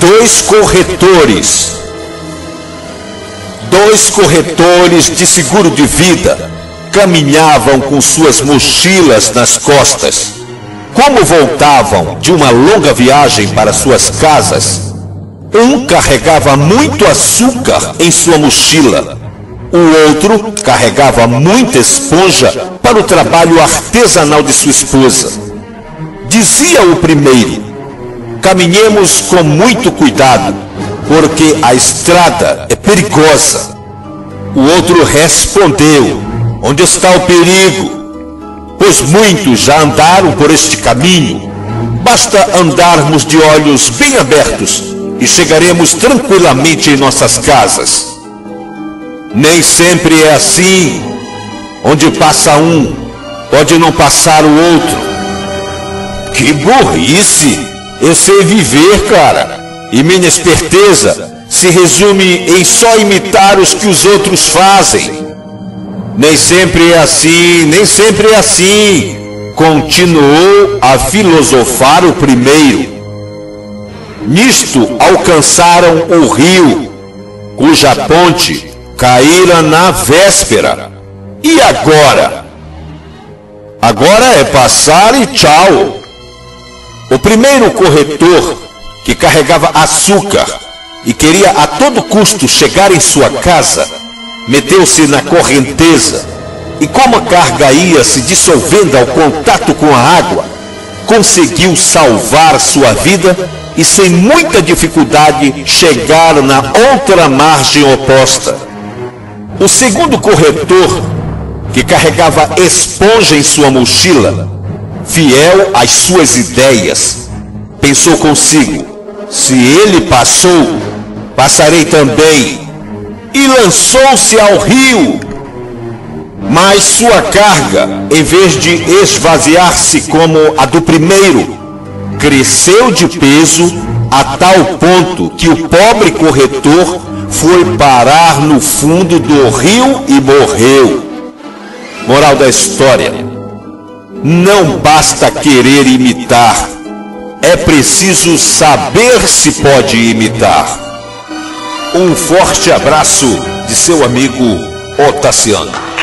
dois corretores de seguro de vida caminhavam com suas mochilas nas costas. Como voltavam de uma longa viagem para suas casas, um carregava muito açúcar em sua mochila, o outro carregava muita esponja para o trabalho artesanal de sua esposa. Dizia o primeiro: caminhemos com muito cuidado, porque a estrada é perigosa. O outro respondeu: onde está o perigo? Pois muitos já andaram por este caminho. Basta andarmos de olhos bem abertos e chegaremos tranquilamente em nossas casas. Nem sempre é assim. Onde passa um, pode não passar o outro. Que burrice! Eu sei viver, cara, e minha esperteza se resume em só imitar os que os outros fazem. Nem sempre é assim, continuou a filosofar o primeiro. Nisto alcançaram o rio, cuja ponte caíra na véspera. E agora? Agora é passar e tchau. O primeiro corretor, que carregava açúcar e queria a todo custo chegar em sua casa, meteu-se na correnteza e, como a carga ia se dissolvendo ao contato com a água, conseguiu salvar sua vida e, sem muita dificuldade, chegar na outra margem oposta. O segundo corretor, que carregava esponja em sua mochila, fiel às suas ideias, pensou consigo: se ele passou, passarei também. E lançou-se ao rio. Mas sua carga, em vez de esvaziar-se como a do primeiro, cresceu de peso a tal ponto que o pobre corretor foi parar no fundo do rio e morreu. Moral da história: não basta querer imitar, é preciso saber se pode imitar. Um forte abraço de seu amigo Otaciano.